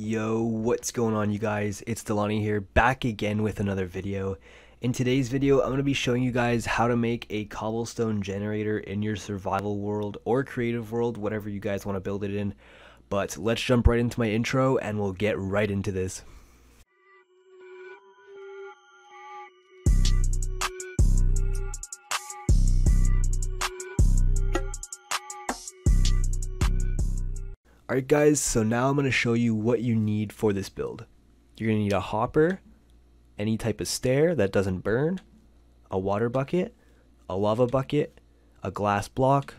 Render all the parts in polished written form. Yo, what's going on you guys? It's Dylania here, back again with another video. In today's video, I'm going to be showing you guys how to make a cobblestone generator in your survival world or creative world, whatever you guys want to build it in. But let's jump right into my intro and we'll get right into this. Alright guys, so now I'm going to show you what you need for this build. You're going to need a hopper, any type of stair that doesn't burn, a water bucket, a lava bucket, a glass block,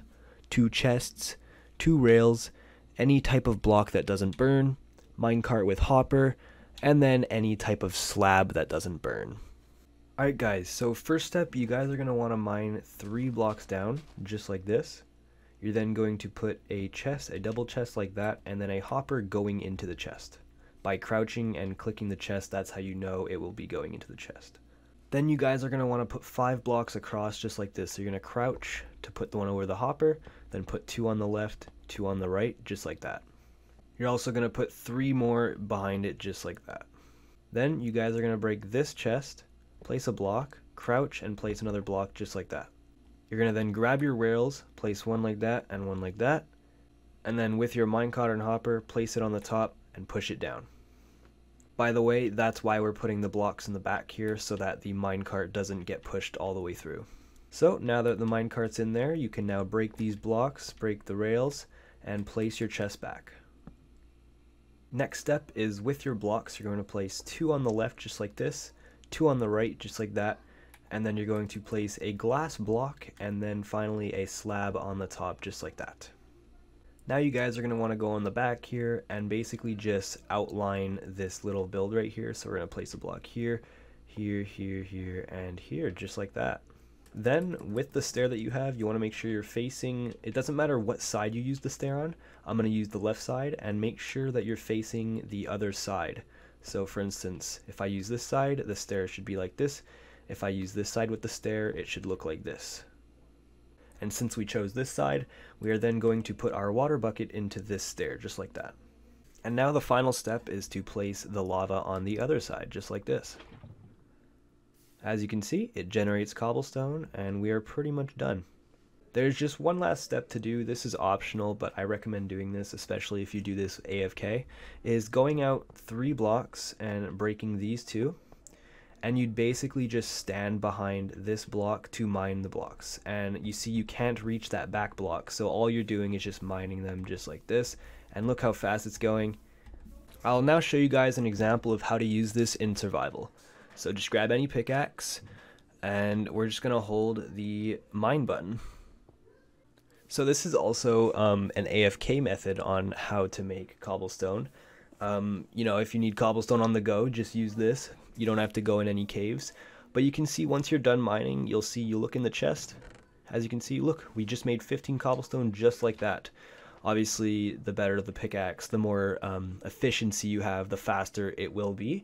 two chests, two rails, any type of block that doesn't burn, minecart with hopper, and then any type of slab that doesn't burn. Alright guys, so first step, you guys are going to want to mine 3 blocks down, just like this. You're then going to put a chest, a double chest like that, and then a hopper going into the chest. By crouching and clicking the chest, that's how you know it will be going into the chest. Then you guys are going to want to put 5 blocks across just like this. So you're going to crouch to put the one over the hopper, then put 2 on the left, 2 on the right, just like that. You're also going to put 3 more behind it just like that. Then you guys are going to break this chest, place a block, crouch, and place another block just like that. You're going to then grab your rails, place one like that and one like that, and then with your minecart and hopper, place it on the top and push it down. By the way, that's why we're putting the blocks in the back here, so that the minecart doesn't get pushed all the way through. So now that the minecart's in there, you can now break these blocks, break the rails, and place your chest back. Next step is with your blocks, you're going to place 2 on the left just like this, 2 on the right just like that, and then you're going to place a glass block and then finally a slab on the top just like that. Now you guys are going to want to go on the back here and basically just outline this little build right here. So we're going to place a block here, here, here, here, and here just like that. Then with the stair that you have, you want to make sure you're facing, it doesn't matter what side you use the stair on, I'm going to use the left side, and make sure that you're facing the other side. So for instance, if I use this side, the stair should be like this. If I use this side with the stair, it should look like this. And since we chose this side, we are then going to put our water bucket into this stair, just like that. And now the final step is to place the lava on the other side, just like this. As you can see, it generates cobblestone, and we are pretty much done. There's just one last step to do. This is optional, but I recommend doing this, especially if you do this AFK, is going out 3 blocks and breaking these 2. And you'd basically just stand behind this block to mine the blocks. And you see you can't reach that back block, so all you're doing is just mining them just like this. And look how fast it's going. I'll now show you guys an example of how to use this in survival. So just grab any pickaxe, and we're just going to hold the mine button. So this is also an AFK method on how to make cobblestone. You know, if you need cobblestone on the go, just use this. You don't have to go in any caves, but you can see once you're done mining, you'll see, you look in the chest, as you can see, look, we just made 15 cobblestone just like that. Obviously, the better the pickaxe, the more efficiency you have, the faster it will be,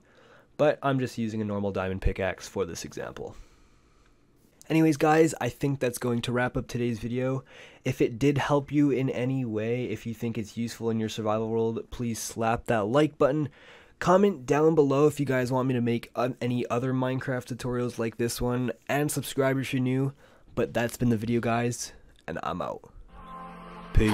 but I'm just using a normal diamond pickaxe for this example. Anyways guys, I think that's going to wrap up today's video. If it did help you in any way, if you think it's useful in your survival world, please slap that like button. Comment down below if you guys want me to make any other Minecraft tutorials like this one, and subscribe if you're new. But that's been the video guys, and I'm out. Peace.